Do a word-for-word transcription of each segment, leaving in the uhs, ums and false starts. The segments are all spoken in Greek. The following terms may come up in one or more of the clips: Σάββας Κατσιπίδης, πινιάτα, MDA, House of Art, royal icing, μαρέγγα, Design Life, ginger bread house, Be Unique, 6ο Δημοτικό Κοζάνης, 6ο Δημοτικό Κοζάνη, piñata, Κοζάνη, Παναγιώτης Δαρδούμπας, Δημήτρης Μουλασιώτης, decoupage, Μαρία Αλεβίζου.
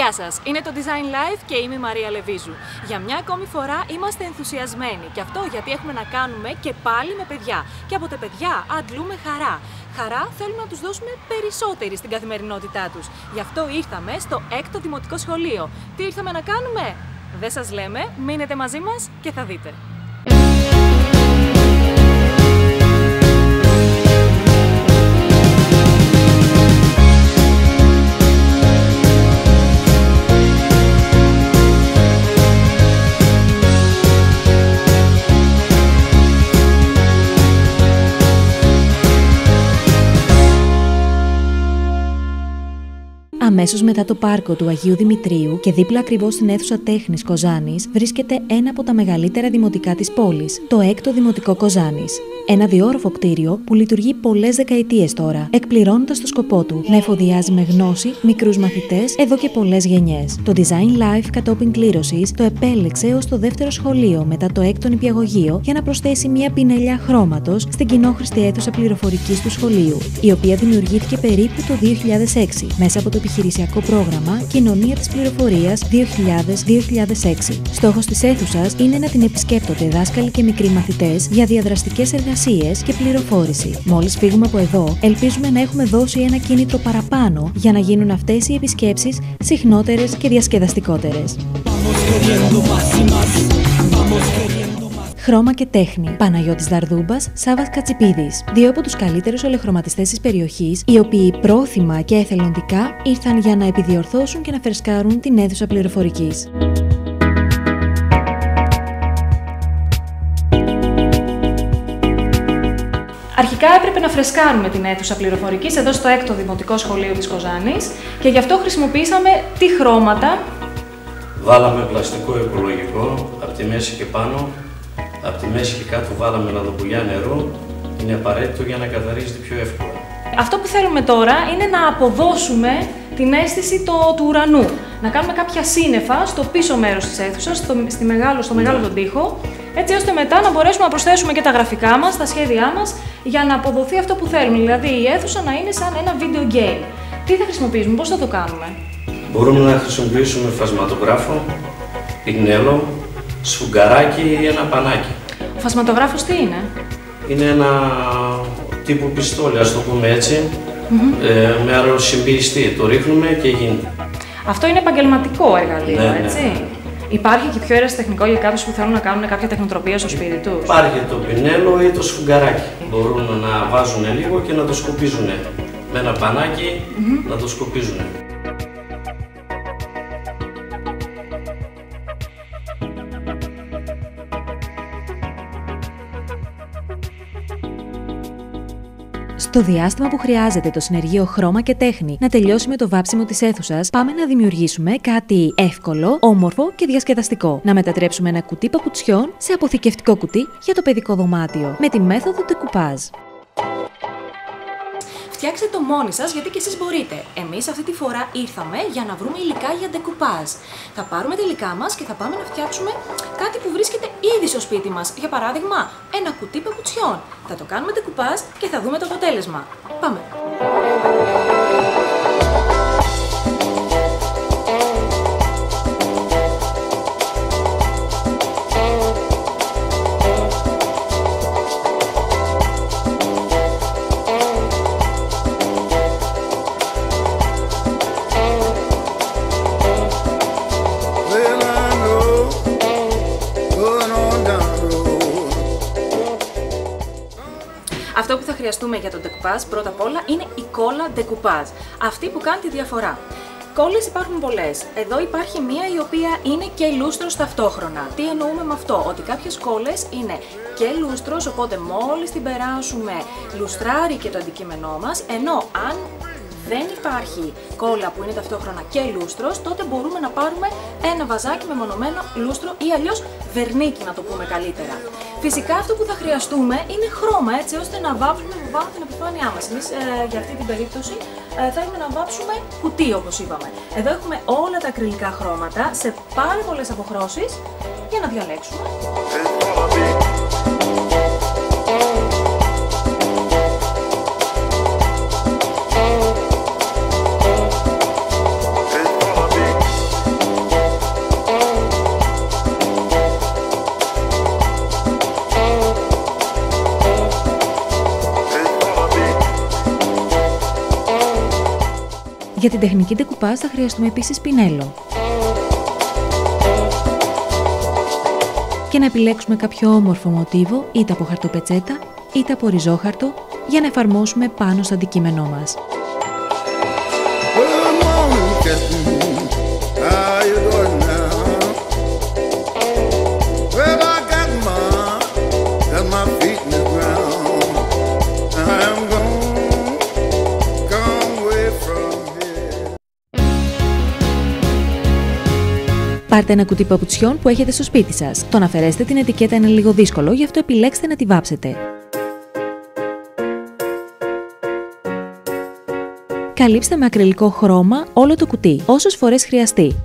Γεια σας, είναι το Design Life και είμαι η Μαρία Αλεβίζου. Για μια ακόμη φορά είμαστε ενθουσιασμένοι και αυτό γιατί έχουμε να κάνουμε και πάλι με παιδιά. Και από τα παιδιά αντλούμε χαρά. Χαρά θέλουμε να τους δώσουμε περισσότερη στην καθημερινότητά τους. Γι' αυτό ήρθαμε στο έκτο Δημοτικό Σχολείο. Τι ήρθαμε να κάνουμε? Δεν σας λέμε, μείνετε μαζί μας και θα δείτε. Αμέσως μετά το πάρκο του Αγίου Δημητρίου και δίπλα ακριβώς στην αίθουσα τέχνης Κοζάνης βρίσκεται ένα από τα μεγαλύτερα δημοτικά της πόλης, το έκτο Δημοτικό Κοζάνης. Ένα διόροφο κτίριο που λειτουργεί πολλές δεκαετίες τώρα, εκπληρώνοντας το σκοπό του να εφοδιάζει με γνώση μικρούς μαθητές εδώ και πολλές γενιές. Το Design Life κατόπιν κλήρωσης το επέλεξε ως το δεύτερο σχολείο μετά το έκτο νηπιαγωγείο για να προσθέσει μια πινελιά χρώματος στην κοινόχρηστη αίθουσα πληροφορικής του σχολείου, η οποία δημιουργήθηκε περίπου το δύο χιλιάδες έξι μέσα από το επιχειρησιακό πρόγραμμα Κοινωνία τη Πληροφορία δύο χιλιάδες δύο χιλιάδες έξι. Στόχος της αίθουσας είναι να την επισκέπτονται δάσκαλοι και μικροί μαθητές για διαδραστικές εργασίες και πληροφόρηση. Μόλις φύγουμε από εδώ, ελπίζουμε να έχουμε δώσει ένα κίνητρο παραπάνω για να γίνουν αυτές οι επισκέψεις συχνότερες και διασκεδαστικότερες. Χρώμα και τέχνη. Παναγιώτης Δαρδούμπας, Σάββας Κατσιπίδης. Δύο από τους καλύτερους ολοκληρωματιστές της περιοχής, οι οποίοι πρόθυμα και εθελοντικά ήρθαν για να επιδιορθώσουν και να φρεσκάρουν την αίθουσα πληροφορικής. Αρχικά έπρεπε να φρεσκάρουμε την αίθουσα πληροφορικής εδώ στο έκτο Δημοτικό Σχολείο της Κοζάνης και γι' αυτό χρησιμοποίησαμε τι χρώματα. Βάλαμε πλαστικό οικολογικό από τη μέση και πάνω, από τη μέση και κάτω βάλαμε λαδοπουλιά νερό, είναι απαραίτητο για να καθαρίζεται πιο εύκολα. Αυτό που θέλουμε τώρα είναι να αποδώσουμε την αίσθηση το, του ουρανού, να κάνουμε κάποια σύννεφα στο πίσω μέρος της αίθουσας, στο, στη μεγάλο, στο μεγάλο τον τοίχο, έτσι ώστε μετά να μπορέσουμε να προσθέσουμε και τα γραφικά μας, τα σχέδιά μας, για να αποδοθεί αυτό που θέλουμε, δηλαδή η αίθουσα να είναι σαν ένα video game. Τι θα χρησιμοποιήσουμε, πώς θα το κάνουμε? Μπορούμε να χρησιμοποιήσουμε φασματογράφο, πινέλο, σφουγγαράκι ή ένα πανάκι. Ο φασματογράφος τι είναι? Είναι ένα τύπου πιστόλι, ας το πούμε έτσι, mm-hmm. ε, με αεροσυμπιεστή. Το ρίχνουμε και γίνεται. Αυτό είναι επαγγελματικό εργαλείο, ναι, έτσι. Ναι, ναι. Υπάρχει και πιο αεραστεχνικό για κάποιους που θέλουν να κάνουν κάποια τεχνοτροπία στο σπίτι τους. Υπάρχει το πινέλο ή το σφουγγαράκι. Μπορούν να βάζουν λίγο και να το σκουπίζουν. Με ένα πανάκι mm-hmm. να το σκουπίζουν. Στο διάστημα που χρειάζεται το συνεργείο χρώμα και τέχνη να τελειώσει με το βάψιμο της αίθουσας, πάμε να δημιουργήσουμε κάτι εύκολο, όμορφο και διασκεδαστικό. Να μετατρέψουμε ένα κουτί παπουτσιών σε αποθηκευτικό κουτί για το παιδικό δωμάτιο, με τη μέθοδο decoupage. Φτιάξτε το μόνοι σας γιατί και εσείς μπορείτε. Εμείς αυτή τη φορά ήρθαμε για να βρούμε υλικά για decoupage. Θα πάρουμε τα υλικά μας και θα πάμε να φτιάξουμε κάτι που βρίσκεται ήδη στο σπίτι μας. Για παράδειγμα, ένα κουτί παπουτσιών. Θα το κάνουμε decoupage και θα δούμε το αποτέλεσμα. Πάμε! Αυτό που θα χρειαστούμε για το decoupage πρώτα απ' όλα είναι η κόλλα decoupage, αυτή που κάνει τη διαφορά. Κόλλες υπάρχουν πολλές. Εδώ υπάρχει μία η οποία είναι και λούστρος ταυτόχρονα. Τι εννοούμε με αυτό? Ότι κάποιες κόλλες είναι και λούστρος, οπότε μόλις την περάσουμε λουστράρει και το αντικείμενό μας, ενώ αν δεν υπάρχει κόλλα που είναι ταυτόχρονα και λούστρος, τότε μπορούμε να πάρουμε ένα βαζάκι με μονωμένο λούστρο ή αλλιώς βερνίκι, να το πούμε καλύτερα. Φυσικά αυτό που θα χρειαστούμε είναι χρώμα, έτσι ώστε να βάψουμε να βάψουμε την επιφάνειά μας. Εμείς ε, για αυτή την περίπτωση ε, θέλουμε να βάψουμε κουτί, όπως είπαμε. Εδώ έχουμε όλα τα ακριλικά χρώματα σε πάρα πολλές αποχρώσεις για να διαλέξουμε. Για την τεχνική ντεκουπάζ θα χρειαστούμε επίσης πινέλο. Και να επιλέξουμε κάποιο όμορφο μοτίβο είτε από χαρτοπετσέτα είτε από ριζόχαρτο για να εφαρμόσουμε πάνω στο αντικείμενό μας. Πάρτε ένα κουτί παπουτσιών που έχετε στο σπίτι σας. Το να αφαιρέσετε την ετικέτα είναι λίγο δύσκολο, γι' αυτό επιλέξτε να τη βάψετε. Καλύψτε με ακριλικό χρώμα όλο το κουτί, όσες φορές χρειαστεί.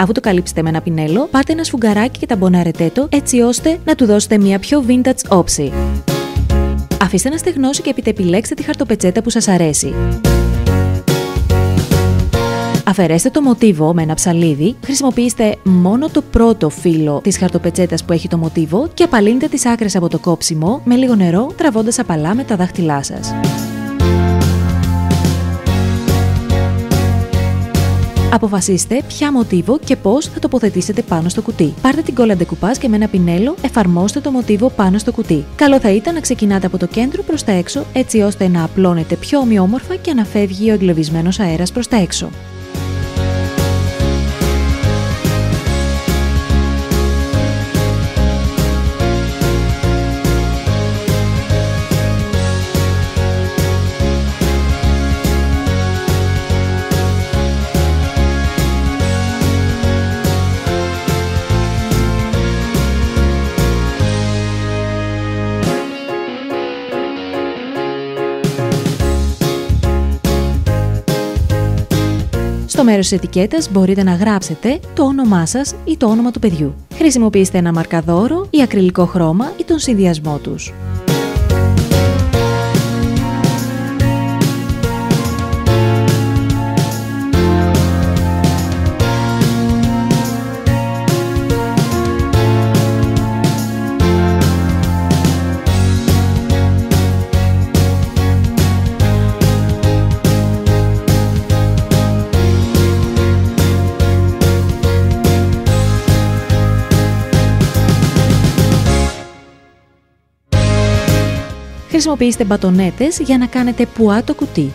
Αφού το καλύψετε με ένα πινέλο, πάρτε ένα σφουγγαράκι και ταμπονάρετε το έτσι ώστε να του δώσετε μια πιο vintage όψη. Αφήστε να στεγνώσει και επίτε επιλέξτε τη χαρτοπετσέτα που σας αρέσει. Αφαιρέστε το μοτίβο με ένα ψαλίδι, χρησιμοποιήστε μόνο το πρώτο φύλλο της χαρτοπετσέτας που έχει το μοτίβο και απαλύνετε τις άκρες από το κόψιμο με λίγο νερό, τραβώντας απαλά με τα δάχτυλά σας. Αποφασίστε ποια μοτίβο και πώς θα τοποθετήσετε πάνω στο κουτί. Πάρτε την κόλλα ντεκουπάζ και με ένα πινέλο εφαρμόστε το μοτίβο πάνω στο κουτί. Καλό θα ήταν να ξεκινάτε από το κέντρο προς τα έξω, έτσι ώστε να απλώνετε πιο ομοιόμορφα και να φεύγει ο εγκλωβισμένος αέρας προς τα έξω. Στο μέρος της ετικέτας μπορείτε να γράψετε το όνομά σας ή το όνομα του παιδιού. Χρησιμοποιήστε ένα μαρκαδόρο ή ακριλικό χρώμα ή τον συνδυασμό τους. Χρησιμοποιήστε μπατονέτες για να κάνετε πουά το κουτί.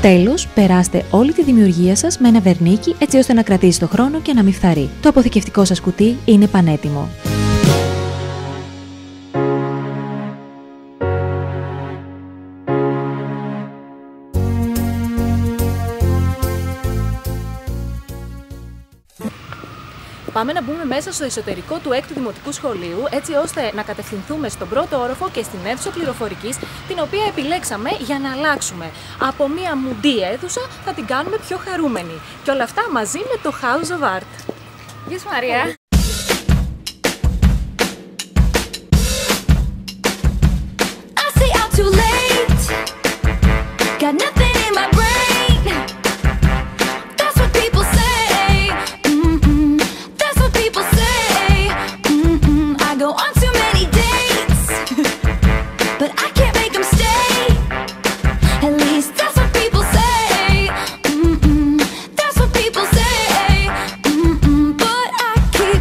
Τέλος, περάστε όλη τη δημιουργία σας με ένα βερνίκι έτσι ώστε να κρατήσει το χρόνο και να μην φθαρεί. Το αποθηκευτικό σας κουτί είναι πανέτοιμο. Πάμε να μπούμε μέσα στο εσωτερικό του έκτου Δημοτικού Σχολείου, έτσι ώστε να κατευθυνθούμε στον πρώτο όροφο και στην αίθουσα πληροφορικής, την οποία επιλέξαμε για να αλλάξουμε. Από μία μουντή αίθουσα θα την κάνουμε πιο χαρούμενη. Και όλα αυτά μαζί με το House of Art. Γεια σου Μαρία! Keep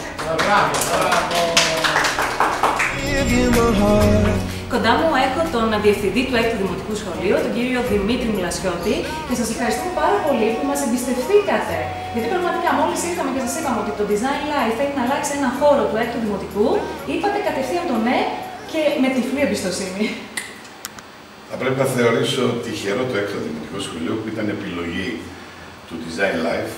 Ευχαριστούμε Design Life! Κοντά μου έχω τον διευθυντή του έκτου Δημοτικού Σχολείου, τον κύριο Δημήτρη Μουλασιώτη, και σας ευχαριστούμε πάρα πολύ που μας εμπιστευτήκατε. Γιατί πραγματικά μόλις ήρθαμε και σας είπαμε ότι το Design Life θέλει να αλλάξει ένα χώρο του έκτου Δημοτικού, είπατε κατευθείαν το ναι και με τυφλή εμπιστοσύνη. Θα πρέπει να θεωρήσω τυχερό το έκτο Δημοτικό Σχολείο που ήταν επιλογή του Design Life,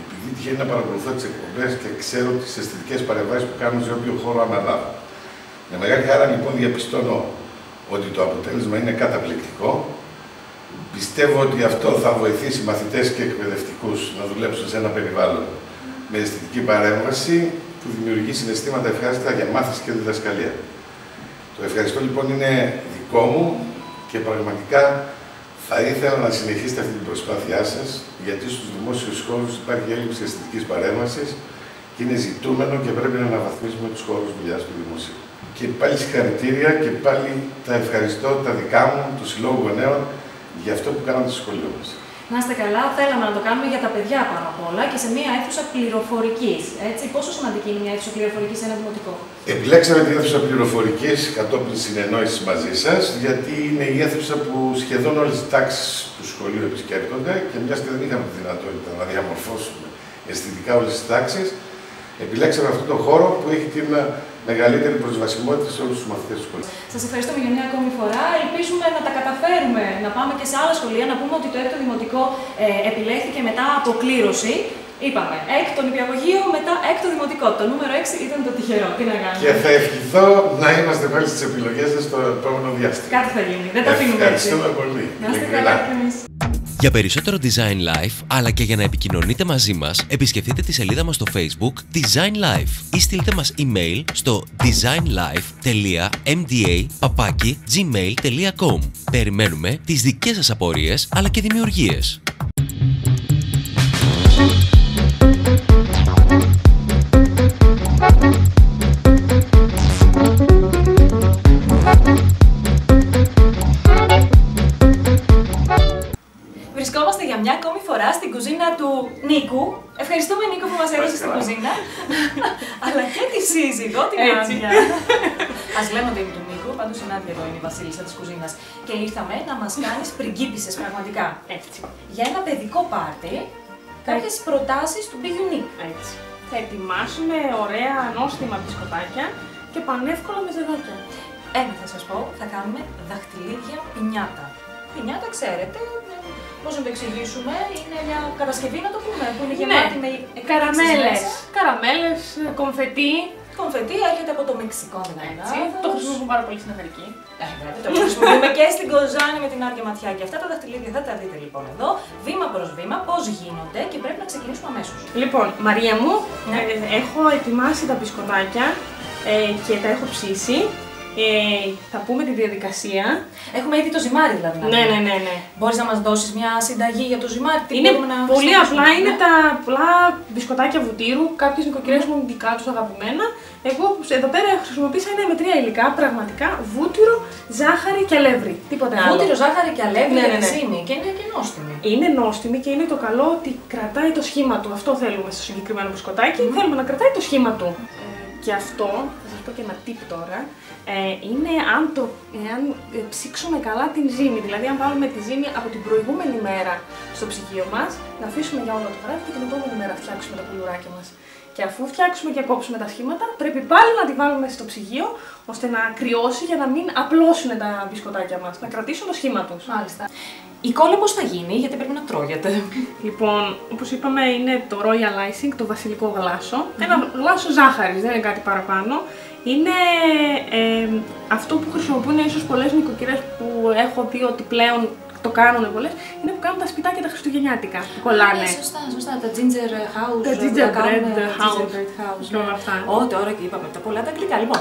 επειδή τυχαίνει να παρακολουθώ τις εκπομπές και ξέρω τις αισθητικές παρεμβάσεις που κάνουν σε όποιο χώρο αναλάβω. Με μεγάλη χαρά λοιπόν διαπιστώνω ότι το αποτέλεσμα είναι καταπληκτικό. Πιστεύω ότι αυτό θα βοηθήσει μαθητές και εκπαιδευτικούς να δουλέψουν σε ένα περιβάλλον με αισθητική παρέμβαση που δημιουργεί συναισθήματα ευχάριστα για μάθηση και διδασκαλία. Το ευχαριστώ λοιπόν είναι δικό μου. Και πραγματικά θα ήθελα να συνεχίσετε αυτή την προσπάθειά σας, γιατί στους δημόσιους χώρους υπάρχει έλλειψη αισθητικής παρέμβασης και είναι ζητούμενο και πρέπει να αναβαθμίσουμε τους χώρους δουλειάς του δημοσίου. Και πάλι συγχαρητήρια και πάλι τα ευχαριστώ τα δικά μου, του Συλλόγου Γονέων, για αυτό που κάνατε στο σχολείο μας. Να είστε καλά, θέλαμε να το κάνουμε για τα παιδιά πάνω απ' όλα και σε μια αίθουσα πληροφορικής. Έτσι, πόσο σημαντική είναι μια αίθουσα πληροφορικής σε ένα δημοτικό? Επιλέξαμε την αίθουσα πληροφορικής κατόπιν συνεννόησης μαζί σας, γιατί είναι η αίθουσα που σχεδόν όλες οι τάξεις του σχολείου επισκέπτονται και μια και δεν είχαμε τη δυνατότητα να διαμορφώσουμε αισθητικά όλες τις τάξεις, επιλέξαμε αυτόν τον χώρο που έχει την μεγαλύτερη προσβασιμότητα σε όλους τους μαθητές του σχολείου. Σας ευχαριστούμε για μια ακόμη φορά. Ελπίζουμε να τα καταφέρουμε, να πάμε και σε άλλα σχολεία, να πούμε ότι το έκτο Δημοτικό ε, επιλέχθηκε μετά από κλήρωση. Είπαμε, έκτο νηπιαγωγείο, μετά έκτο Δημοτικό. Το νούμερο έξι ήταν το τυχερό. Τι να κάνουμε. Και θα ευχηθώ να είμαστε πάλι στις επιλογές σας στο επόμενο διάστημα. Κάτι θα γίνει. Δεν τα αφήνουμε έτσι. Ευχαριστούμε πολύ. Να είστε καλά. Για περισσότερο Design Life, αλλά και για να επικοινωνείτε μαζί μας, επισκεφτείτε τη σελίδα μας στο Facebook Design Life ή στείλτε μας email στο designlife τελεία mda παπάκι gmail τελεία com. Περιμένουμε τις δικές σας απορίες, αλλά και δημιουργίες. Στην κουζίνα του Νίκου. Ευχαριστούμε Νίκο που μας έδωσε στην κουζίνα. Αλλά και τη σύζυγο, την Άντια. Ας λέμε ότι είναι του Νίκου, πάντως η Άντια εδώ είναι η βασίλισσα της κουζίνας. Και ήρθαμε να μας κάνεις πριγκίπισσες πραγματικά. Έτσι. Για ένα παιδικό πάρτι, κάποιες προτάσεις του Be Unique. Έτσι. Θα ετοιμάσουμε ωραία νόστιμα μπισκοτάκια και πανεύκολα με ζευγάκια. Ένα θα σας πω, θα κάνουμε δαχτυλίδια πινιάτα. Πινιάτα ξέρετε. Πώς να το εξηγήσουμε, είναι μια κατασκευή, να το πούμε, που είναι γεμάτη ναι. με καραμέλες. Καραμέλες, κομφετί. Κομφετί έρχεται από το Μεξικό, δηλαδή. Το χρησιμοποιούμε πάρα πολύ στην Αμερική. Το χρησιμοποιούμε και στην Κοζάνη με την άρκια ματιά. Και αυτά τα δαχτυλίδια θα τα δείτε λοιπόν εδώ, βήμα προς βήμα, πώς γίνονται και πρέπει να ξεκινήσουμε αμέσως. Λοιπόν, Μαρία μου, ναι. ε, έχω ετοιμάσει τα μπισκοτάκια ε, και τα έχω ψήσει. Ε, θα πούμε τη διαδικασία. Έχουμε ήδη το ζυμάρι, δηλαδή. Ναι, ναι, ναι, ναι. Μπορείς να μας δώσεις μια συνταγή για το ζυμάρι? Είναι να πολύ απλά, ναι. Είναι τα απλά μπισκοτάκια βουτύρου. Κάποιες νοικοκυρές μου είναι δικά τους αγαπημένα. Εγώ εδώ πέρα χρησιμοποίησα ένα με τρία υλικά. Πραγματικά βούτυρο, ζάχαρη και αλεύρι. Τίποτα άλλο. Βούτυρο, ζάχαρη και αλεύρι, ναι, ναι, ναι. Και είναι και νόστιμη. Είναι νόστιμη και είναι το καλό ότι κρατάει το σχήμα του. Αυτό θέλουμε στο συγκεκριμένο μπισκοτάκι. Mm. Θέλουμε να κρατάει το σχήμα του. Και αυτό, θα σας πω και ένα tip τώρα, ε, είναι αν, το, ε, αν ψήξουμε καλά την ζύμη, δηλαδή αν βάλουμε τη ζύμη από την προηγούμενη μέρα στο ψυγείο μας, να αφήσουμε για όλο το βράδυ και την επόμενη μέρα φτιάξουμε τα κουλουράκια μας. Και αφού φτιάξουμε και κόψουμε τα σχήματα, πρέπει πάλι να τη βάλουμε στο ψυγείο, ώστε να κρυώσει για να μην απλώσουν τα μπισκοτάκια μας, να κρατήσουν το σχήμα τους. Μάλιστα. Η κόλλη πώς θα γίνει, γιατί πρέπει να τρώγεται? Λοιπόν, όπως είπαμε, είναι το royal icing, το βασιλικό γλάσο. Mm-hmm. Ένα γλάσο ζάχαρης, δεν είναι κάτι παραπάνω. Είναι ε, αυτό που χρησιμοποιούν ίσως πολλές νοικοκυρές που έχω δει ότι πλέον το κάνουν πολλές. Είναι που κάνουν τα σπιτάκια τα χριστουγεννιάτικα που κολλάνε. Ναι, σωστά, σωστά. Τα ginger house. Τα ginger bread house. Και όλα αυτά. Ω, τώρα και είπαμε τα πολλά τα αγγλικά. Λοιπόν,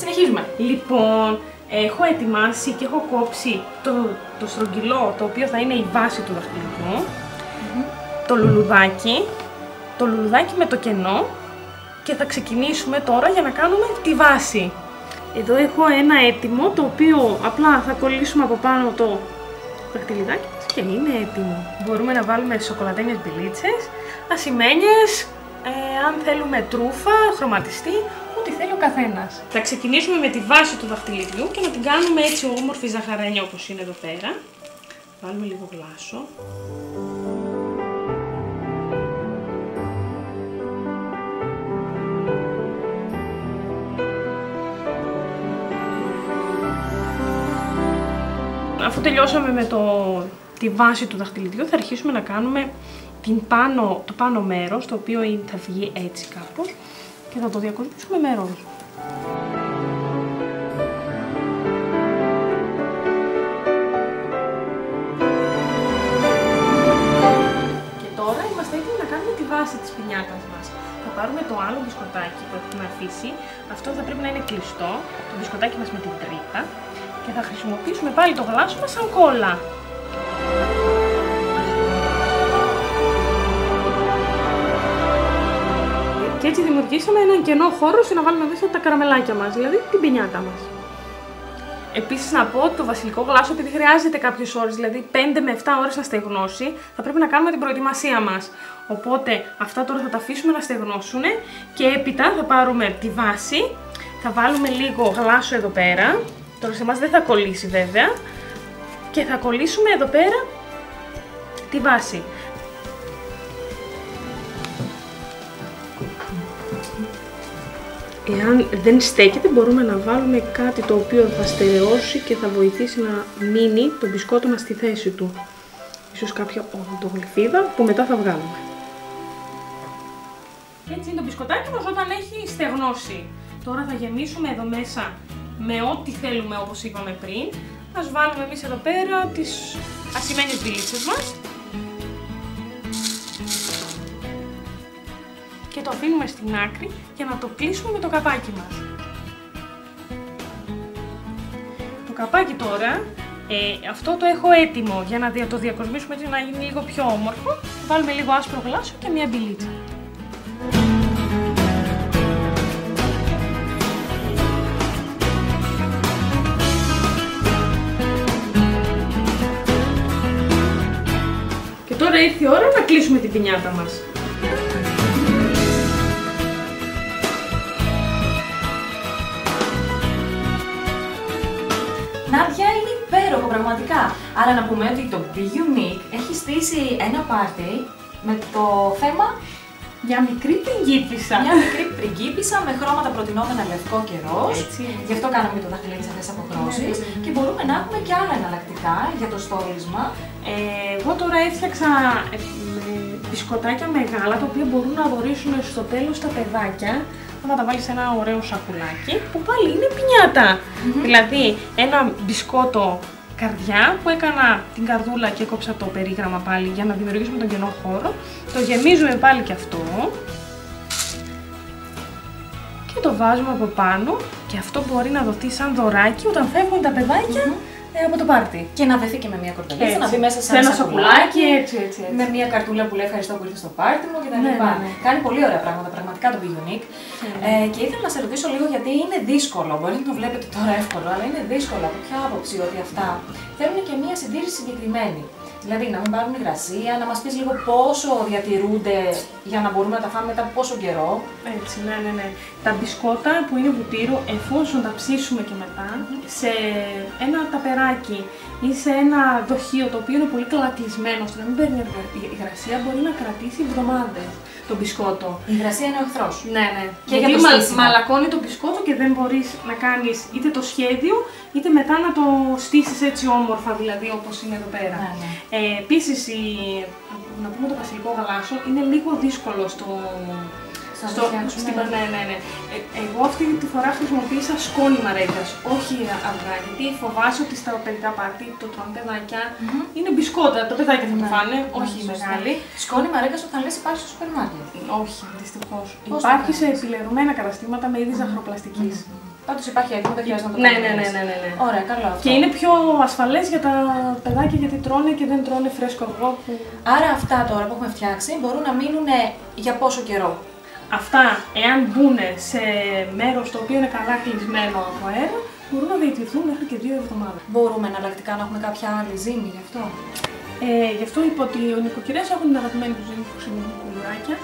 συνεχίζουμε. Λοιπόν, έχω ετοιμάσει και έχω κόψει το, το στρογγυλό, το οποίο θα είναι η βάση του δαχτυλικού, mm-hmm. το λουλουδάκι, το λουλουδάκι με το κενό, και θα ξεκινήσουμε τώρα για να κάνουμε τη βάση. Εδώ έχω ένα έτοιμο, το οποίο απλά θα κολλήσουμε από πάνω το δαχτυλιδάκι και είναι έτοιμο. Μπορούμε να βάλουμε σοκολατένιες μπιλίτσες, ασημένιες, ε, αν θέλουμε τρούφα, χρωματιστή, ό,τι θέλει ο καθένας. Θα ξεκινήσουμε με τη βάση του δαχτυλιδιού και να την κάνουμε έτσι όμορφη ζαχαρένια όπως είναι εδώ πέρα. Βάλουμε λίγο γλάσο. Αφού τελειώσαμε με το, τη βάση του δαχτυλιδιού, θα αρχίσουμε να κάνουμε την πάνω, το πάνω μέρος, το οποίο θα βγει έτσι κάπως. Και θα το διακοπήσουμε με ροζ. Και τώρα είμαστε έτοιμοι να κάνουμε τη βάση της πινιάτας μας. Θα πάρουμε το άλλο μπισκοτάκι που έχουμε αφήσει. Αυτό θα πρέπει να είναι κλειστό, το μπισκοτάκι μας με την τρύπα. Και θα χρησιμοποιήσουμε πάλι το γλάσο μας σαν κόλλα. Και έτσι δημιουργήσαμε έναν κενό χώρο ώστε να βάλουμε μέσα τα καραμελάκια μας, δηλαδή την πινιάτα μας. Επίσης να πω ότι το βασιλικό γλάσο, επειδή χρειάζεται κάποιες ώρες, δηλαδή πέντε με επτά ώρες να στεγνώσει, θα πρέπει να κάνουμε την προετοιμασία μας. Οπότε αυτά τώρα θα τα αφήσουμε να στεγνώσουν και έπειτα θα πάρουμε τη βάση, θα βάλουμε λίγο γλάσο εδώ πέρα, τώρα σε εμάς δεν θα κολλήσει βέβαια, και θα κολλήσουμε εδώ πέρα τη βάση. Εάν δεν στέκεται, μπορούμε να βάλουμε κάτι το οποίο θα στερεώσει και θα βοηθήσει να μείνει το μπισκότο μας στη θέση του. Ίσως κάποια οδοντογλυφίδα που μετά θα βγάλουμε. Έτσι είναι το μπισκοτάκι μας όταν έχει στεγνώσει. Τώρα θα γεμίσουμε εδώ μέσα με ό,τι θέλουμε, όπως είπαμε πριν. Ας βάλουμε εμείς εδώ πέρα τις ασημένιες μπιλίτσες μας. Και το αφήνουμε στην άκρη για να το κλείσουμε με το καπάκι μας. Το καπάκι τώρα, ε, αυτό το έχω έτοιμο για να το διακοσμήσουμε έτσι να γίνει λίγο πιο όμορφο. Βάλουμε λίγο άσπρο γλάσο και μία μπιλίτσα. Και τώρα ήρθε η ώρα να κλείσουμε την πινιάτα μας. Νάντια, είναι υπέροχο πραγματικά, αλλά να πούμε ότι το Be Unique έχει στήσει ένα πάρτι με το θέμα μια μικρή πριγκίπισσα. Μια μικρή πριγκίπισσα με χρώματα προτινόμενα λευκό και ροζ. Γι' αυτό κάναμε και το δαχτυλίδι σε αυτές τις αποχρώσεις. Mm-hmm. Και μπορούμε να έχουμε και άλλα εναλλακτικά για το στόλισμα. Ε, εγώ τώρα έφτιαξα μπισκοτάκια μεγάλα, τα οποία μπορούν να δωρήσουν στο τέλος τα παιδάκια. Θα τα βάλεις σε ένα ωραίο σακουλάκι που πάλι είναι πινιάτα. Mm-hmm. Δηλαδή ένα μπισκότο καρδιά που έκανα την καρδούλα και έκοψα το περίγραμμα πάλι για να δημιουργήσουμε τον κενό χώρο. Το γεμίζουμε πάλι και αυτό και το βάζουμε από πάνω Και αυτό μπορεί να δοθεί σαν δωράκι όταν φεύγουν τα παιδάκια mm-hmm. ε, από το πάρτι. Και να δεθεί και με μια κορδελίτσα, να μπει μέσα σε ένα σακουλάκι, έτσι, έτσι, έτσι. Με μια καρτούλα που λέει ευχαριστώ που ήρθε στο πάρτι μου κτλ. Ναι, ναι, ναι. Κάνει πολύ ωραία πράγματα, πραγματικά το Be Unique. Ναι. Ε, και ήθελα να σε ρωτήσω λίγο γιατί είναι δύσκολο. Μπορεί να το βλέπετε τώρα εύκολο, αλλά είναι δύσκολο από ποια άποψη ότι αυτά θέλουν και μια συντήρηση συγκεκριμένη. Δηλαδή να μην πάρουν υγρασία, να μας πεις λίγο πόσο διατηρούνται για να μπορούμε να τα φάμε μετά από πόσο καιρό. Έτσι, ναι, ναι, ναι. Τα μπισκότα που είναι βουτύρο, εφόσον τα ψήσουμε και μετά, σε ένα ταπεράκι ή σε ένα δοχείο το οποίο είναι πολύ καλά κλεισμένο, ώστε να μην παίρνει υγρασία, μπορεί να κρατήσει εβδομάδες το μπισκότο. Η υγρασία είναι ο εχθρός. Ναι, ναι. Και γιατί για το μαλακώνει το μπισκότο και δεν μπορείς να κάνεις είτε το σχέδιο, είτε μετά να το στήσεις έτσι όμορφα, δηλαδή όπως είναι εδώ πέρα. Ναι, ναι. Ε, επίσης, η, να πούμε το βασιλικό γαλάζιο είναι λίγο δύσκολο στο, στο, στην ναι, ναι, ναι. Ε, εγώ αυτή τη φορά χρησιμοποίησα σκόνη μαρέγγας, όχι αυγά, γιατί φοβάσαι ότι στα παιδικά πάρτι το τρώνε παιδάκια, mm-hmm. είναι μπισκότα, τα παιδάκια θα το φάνε, mm-hmm. όχι mm-hmm. μεγάλη. Σκόνη μαρέγγας όταν λες υπάρχει στο σούπερ μάρκετ. Όχι, δυστυχώς. Πώς υπάρχει σε επιλευμένα καταστήματα με είδη mm-hmm. ζαχροπλαστικής. Mm-hmm. Πάντως υπάρχει έτοιμο, δεν χρειάζεται να το κάνουμε. Ναι, ναι, ναι, ναι, ναι. Ωραία, καλό αυτό. Και είναι πιο ασφαλές για τα παιδάκια γιατί τρώνε και δεν τρώνε φρέσκο αυγό. Που... Άρα αυτά τώρα που έχουμε φτιάξει μπορούν να μείνουν για πόσο καιρό. Αυτά, εάν μπουν σε μέρος το οποίο είναι καλά κλεισμένο από αέρα, μπορούν να διατηρηθούν μέχρι και δύο εβδομάδες. Μπορούμε εναλλακτικά να έχουμε κάποια άλλη ζύμη γι' αυτό. Ε, γι' αυτό είπα ότι οι νοικοκυρές έχουν την αγαπημένη του ζύμη που χρησιμοποιούν κουλουράκια.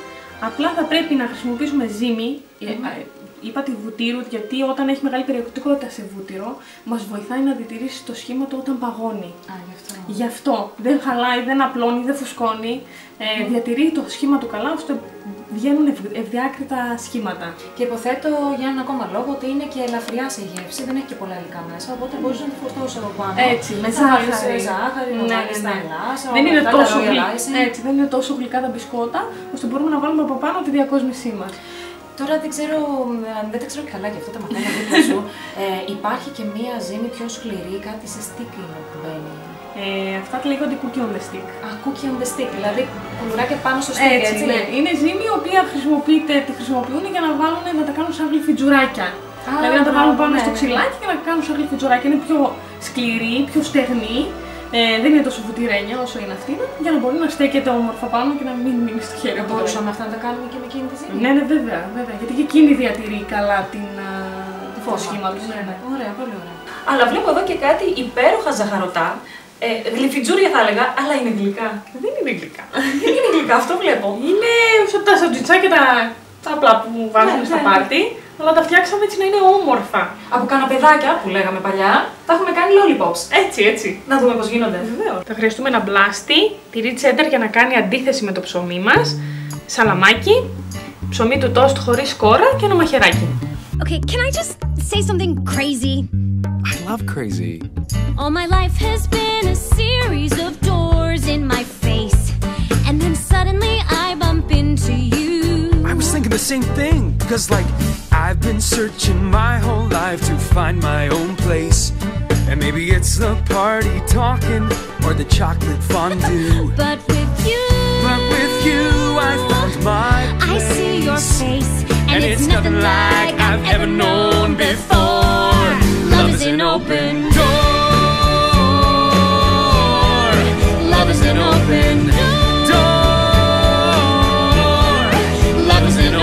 Απλά θα πρέπει να χρησιμοποιήσουμε ζύμη. Mm-hmm. Είπα τη βουτύρου, γιατί όταν έχει μεγάλη περιεκτικότητα σε βούτυρο, μας βοηθάει να διατηρήσει το σχήμα του όταν παγώνει. Α, γι' αυτό. Γι' αυτό. Δεν χαλάει, δεν απλώνει, δεν φουσκώνει. Ε, mm. Διατηρεί το σχήμα του καλά, ώστε βγαίνουν ευ, ευδιάκριτα σχήματα. Και υποθέτω για έναν ακόμα λόγο ότι είναι και ελαφριά σε γεύση, δεν έχει και πολλά υλικά μέσα. Οπότε mm. μπορεί να τη φορτώσει από πάνω. Έτσι, με ζάχαρη. Με ζάχαρη, με ζάχαρη. Δεν είναι τόσο γλυκά τα μπισκότα, ώστε μπορούμε να βάλουμε από πάνω τη διακόσμησή μας. Τώρα δεν ξέρω, δεν τα ξέρω καλά και αυτό τα μαθαίνω δίπλα σου. Ε, υπάρχει και μία ζύμη πιο σκληρή, κάτι σε stick είναι που μπαίνει. Ε, αυτά τα λέγονται cookie on the stick. Α, cookie on the stick, δηλαδή κουλουράκια πάνω στο stick, έτσι, έτσι ναι. Ναι. Είναι ζύμη η οποία χρησιμοποιείται, τη χρησιμοποιούν για να, βάλουν, να τα κάνουν σαν γλυφιτζουράκια. Α, δηλαδή να τα βάλουν πάνω ναι. στο ξυλάκι και να κάνουν σαν γλυφιτζουράκια. Είναι πιο σκληρή, πιο στεγνή. Ε, δεν είναι τόσο βουτυρένια όσο είναι αυτή, για να μπορεί να στέκεται όμορφα πάνω και να μην μείνει στο χέρι. Μπορούσαμε αυτά να τα κάνουμε και με εκείνη τη ζύμη. Ναι, ναι, βέβαια, βέβαια. Γιατί και εκείνη διατηρεί καλά την, τη το σχήμα του. Ναι, ναι. Ωραία, πολύ ωραία. Αλλά βλέπω εδώ και κάτι υπέροχα ζαχαρωτά. Ε, γλυφιτζούρια θα έλεγα, αλλά είναι γλυκά. Δεν είναι γλυκά. Δεν είναι γλυκά, αυτό βλέπω. Είναι τα σαντουιτσάκια τα, τα απλά που βάζουμε ναι, στα ναι. πάρτι. Αλλά τα φτιάξαμε έτσι να είναι όμορφα. Από καναπεδάκια που λέγαμε παλιά, τα έχουμε κάνει lollipops. Έτσι, έτσι. Να δούμε πώς γίνονται. Βεβαίως. Θα χρειαστούμε ένα μπλάστη, τυρί τσέντερ για να κάνει αντίθεση με το ψωμί μας, σαλαμάκι, ψωμί του τόστ χωρίς κόρα και ένα μαχαιράκι. Okay, can I just say something crazy? I love crazy. All my life has been a series of doors in my face, and then suddenly I bump into you. I was thinking the same thing, because like. I've been searching my whole life to find my own place. And maybe it's the party talking or the chocolate fondue. But with you, but with you I found my place. I see your face and, and it's, it's nothing like I've ever known before. Love is an open door. Love is an open door. Love is an open door.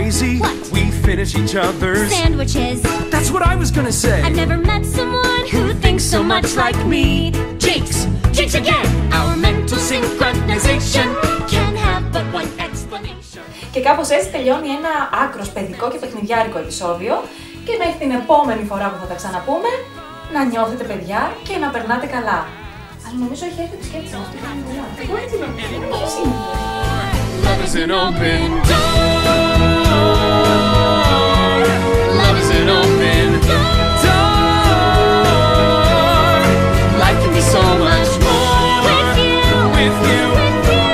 Crazy. What? We finish each other's sandwiches. That's what I was gonna say. I've never met someone who thinks so much like me. Jinx, jinx again. Our mental synchronization can have but one explanation. Και κάπως έτσι τελειώνει ένα άκρος παιδικό και παιχνιδιάρικο επεισόδιο. Και μέχρι την επόμενη φορά που θα τα ξαναπούμε, να νιώθετε παιδιά και να περνάτε καλά. Αλλά νομίζω έχει έρθει τη σκέψη μας. Εγώ έτσι νομίζω. Love is an open door. Love is an open door. Life can be so much more with you, with you,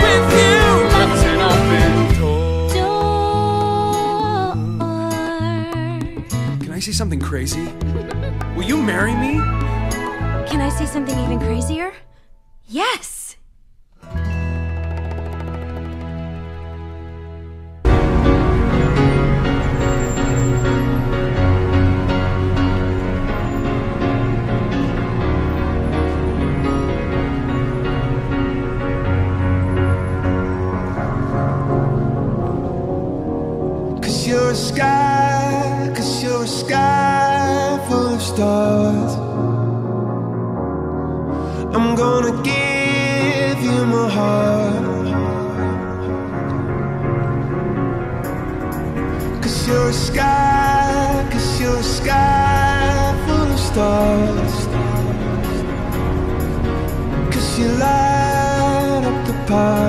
with you. Love is an open door. Can I say something crazy? I say something even crazier? Yes! Cause you're a sky, cause you're a sky full of stars. I'm gonna give you my heart. Cause you're a sky, cause you're a sky full of stars. Cause you light up the path.